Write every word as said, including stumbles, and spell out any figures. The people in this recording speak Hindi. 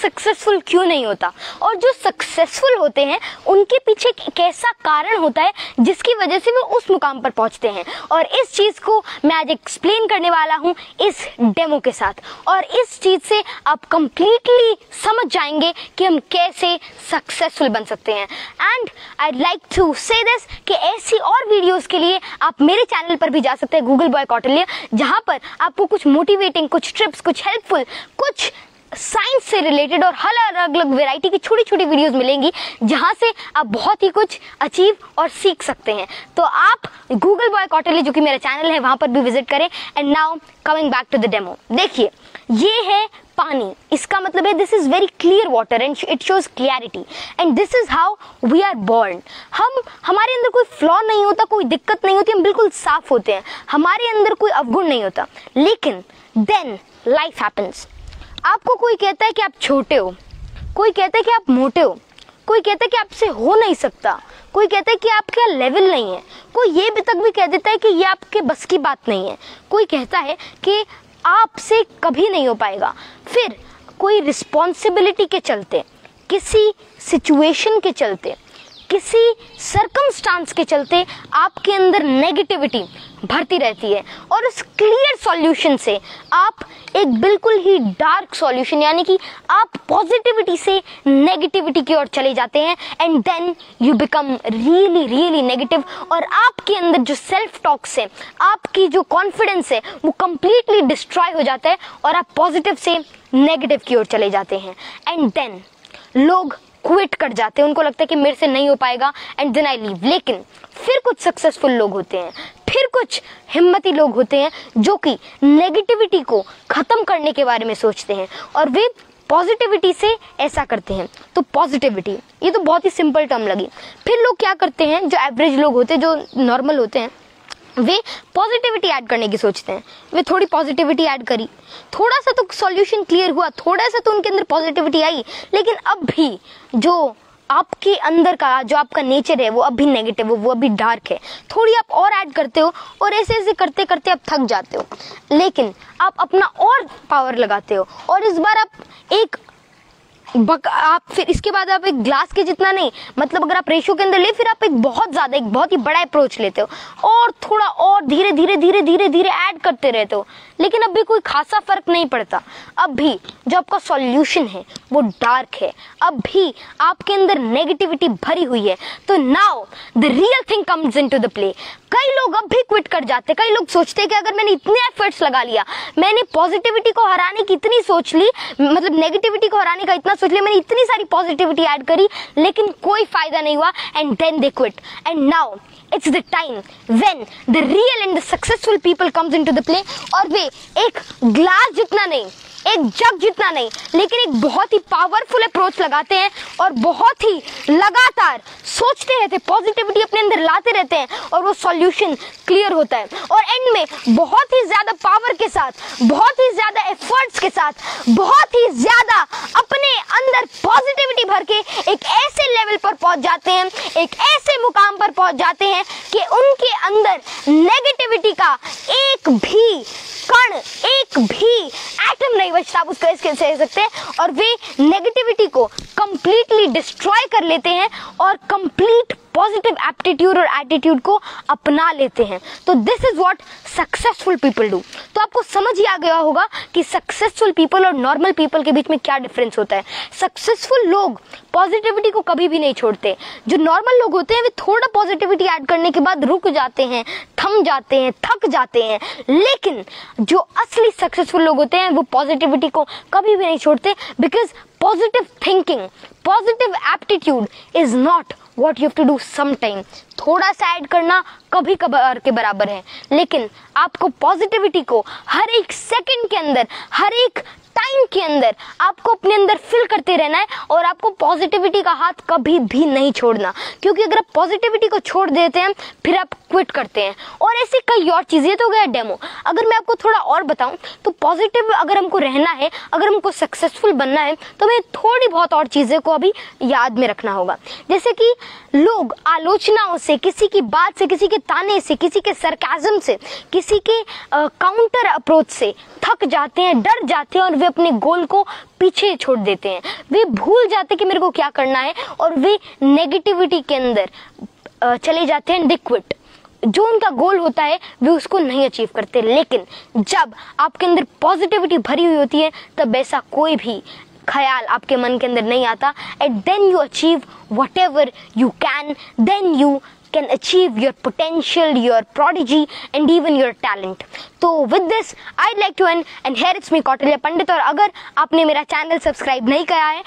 सक्सेसफुल क्यों नहीं होता, और जो सक्सेसफुल होते हैं उनके पीछे एक ऐसा कारण होता है जिसकी वजह से वो उस मुकाम पर पहुंचते हैं। और इस चीज़ को मैं आज एक्सप्लेन करने वाला हूँ इस डेमो के साथ, और इस चीज़ से आप कंप्लीटली समझ जाएंगे कि हम कैसे सक्सेसफुल बन सकते हैं। And I like to say this कि ऐसी और वीडियोस के लिए आप मेरे चैनल पर भी जा सकते हैं, गूगल बॉय कौटिल्य, जहां पर आपको कुछ मोटिवेटिंग, कुछ ट्रिप्स, कुछ हेल्पफुल, कुछ साइंस से रिलेटेड और हर अलग अलग वैरायटी की छोटी छोटी वीडियोस मिलेंगी, जहां से आप बहुत ही कुछ अचीव और सीख सकते हैं। तो आप गूगल बॉय कौटिल्य जो कि मेरा चैनल है वहां पर भी विजिट करें। And now coming back to the demo, देखिए ये है पानी, इसका मतलब है this is very clear water and it shows clarity and this is how we are born. हम हमारे अंदर कोई फ्लॉ नहीं होता, कोई दिक्कत नहीं होती, हम बिल्कुल साफ होते हैं, हमारे अंदर कोई अवगुण नहीं होता। लेकिन देन लाइफ हैपन्स। आपको कोई कहता है कि आप छोटे हो, कोई कहता है कि आप मोटे हो, कोई कहता है कि आपसे हो नहीं सकता, कोई कहता है कि आपका लेवल नहीं है, कोई ये भी तक भी कह देता है कि ये आपके बस की बात नहीं है, कोई कहता है कि आपसे कभी नहीं हो पाएगा। फिर कोई रिस्पॉन्सिबिलिटी के चलते, किसी सिचुएशन के चलते, किसी सर्कमस्टांस के चलते आपके अंदर नेगेटिविटी भरती रहती है, और उस क्लियर सॉल्यूशन से आप एक बिल्कुल ही डार्क सॉल्यूशन, यानी कि आप पॉजिटिविटी से नेगेटिविटी की ओर चले जाते हैं। And then you become really really negative, और आपके अंदर जो सेल्फ टॉक्स है, आपकी जो कॉन्फिडेंस है, वो कंप्लीटली डिस्ट्रॉय हो जाता है और आप पॉजिटिव से नेगेटिव की ओर चले जाते हैं। एंड देन लोग क्विट कर जाते हैं, उनको लगता है कि मेरे से नहीं हो पाएगा, एंड देन आई लीव। लेकिन फिर कुछ सक्सेसफुल लोग होते हैं, फिर कुछ हिम्मती लोग होते हैं जो कि नेगेटिविटी को ख़त्म करने के बारे में सोचते हैं, और वे पॉजिटिविटी से ऐसा करते हैं। तो पॉजिटिविटी, ये तो बहुत ही सिंपल टर्म लगी। फिर लोग क्या करते हैं, जो एवरेज लोग होते हैं, जो नॉर्मल होते हैं, वे पॉजिटिविटी ऐड करने की सोचते हैं। वे थोड़ी पॉजिटिविटी ऐड करी, थोड़ा सा तो सॉल्यूशन क्लियर हुआ, थोड़ा सा तो उनके अंदर पॉजिटिविटी आई, लेकिन अब भी जो आपके अंदर का जो आपका नेचर है वो अभी नेगेटिव है, वो अभी डार्क है। थोड़ी आप और ऐड करते हो, और ऐसे ऐसे करते करते आप थक जाते हो, लेकिन आप अपना और पावर लगाते हो, और इस बार आप एक बक आप फिर इसके बाद आप एक ग्लास के जितना नहीं, मतलब अगर आप रेशियो के अंदर ले, फिर आप एक बहुत ज़्यादा, एक बहुत ही बड़ा अप्रोच लेते हो, और थोड़ा और धीरे धीरे धीरे धीरे धीरे ऐड करते रहते हो, लेकिन अब भी कोई खासा फ़र्क नहीं पड़ता। अब भी जो आपका सॉल्यूशन है वो डार्क है, अब भी आपके अंदर नेगेटिविटी भरी हुई है। तो now the real thing comes in to the play. कई लोग अब भी क्विट कर जाते हैं, कई लोग सोचते हैं कि अगर मैंने इतने एफर्ट्स लगा लिया, मैंने पॉजिटिविटी को हराने की इतनी सोच ली, मतलब नेगेटिविटी को हराने का इतना सोच लिया, मैंने इतनी सारी पॉजिटिविटी ऐड करी, लेकिन कोई फायदा नहीं हुआ, and then they quit. And now it's the time when the real and the successful people comes in to the play, और वे एक ग्लास जितना नहीं, एक जग जितना नहीं, लेकिन एक बहुत ही पावरफुल अप्रोच लगाते हैं, और बहुत ही लगातार सोचते रहते, पॉजिटिविटी अपने अंदर लाते रहते हैं, और वो सॉल्यूशन क्लियर होता है, और एंड में बहुत ही ज़्यादा पावर के साथ, बहुत ही ज़्यादा एफर्ट्स के साथ, बहुत ही ज़्यादा अपने अंदर पॉजिटिविटी भर के एक ऐसे लेवल पर पहुंच जाते हैं, एक ऐसे मुकाम पर पहुंच जाते हैं कि उनके अंदर नेगेटिविटी का एक भी कण, एक भी एटम नहीं बचता, आप उसको इसके कह सकते हैं, और वे नेगेटिविटी को कंप्लीटली डिस्ट्रॉय कर लेते हैं, और कंप्लीट पॉजिटिव एप्टीट्यूड और एटीट्यूड को अपना लेते हैं। तो this is what successful people do. तो आपको समझ ही आ गया होगा कि सक्सेसफुल पीपल और नॉर्मल पीपल के बीच में क्या डिफरेंस होता है। सक्सेसफुल लोग पॉजिटिविटी को कभी भी नहीं छोड़ते, जो नॉर्मल लोग होते हैं वे थोड़ा पॉजिटिविटी ऐड करने के बाद रुक जाते हैं, थम जाते हैं, थक जाते हैं, लेकिन जो असली सक्सेसफुल लोग होते हैं वो पॉजिटिविटी को कभी भी नहीं छोड़ते, because positive thinking, positive aptitude is not what you have to do sometime. थोड़ा सा ऐड करना कभी कभार के बराबर है, लेकिन आपको पॉजिटिविटी को हर एक सेकंड के अंदर, हर एक टाइम के अंदर आपको अपने अंदर फिल करते रहना है, और आपको पॉजिटिविटी का हाथ कभी भी नहीं छोड़ना, क्योंकि अगर आप पॉजिटिविटी को छोड़ देते हैं फिर आप क्विट करते हैं। और ऐसी कई और चीज़ें। तो गया डेमो। अगर मैं आपको थोड़ा और बताऊं तो पॉजिटिव अगर हमको रहना है, अगर हमको सक्सेसफुल बनना है, तो हमें थोड़ी बहुत और चीज़ें को अभी याद में रखना होगा। जैसे कि लोग आलोचनाओं से, किसी की बात से, किसी के ताने से, किसी के सरकाज़म से, किसी के काउंटर अप्रोच से थक जाते हैं, डर जाते हैं और वे अपने गोल को पीछे छोड़ देते हैं। वे भूल जाते हैं कि मेरे को क्या करना है और वे नेगेटिविटी के अंदर चले जाते हैं, दे क्विट। जो उनका गोल होता है वे उसको नहीं अचीव करते। लेकिन जब आपके अंदर पॉजिटिविटी भरी हुई होती है तब ऐसा कोई भी ख्याल आपके मन के अंदर नहीं आता। And then you achieve whatever you can, then you can achieve your potential, your prodigy and even your talent. So with this I'd like to end and here it's me Kautilya Pandit, और अगर आपने मेरा चैनल सब्सक्राइब नहीं किया है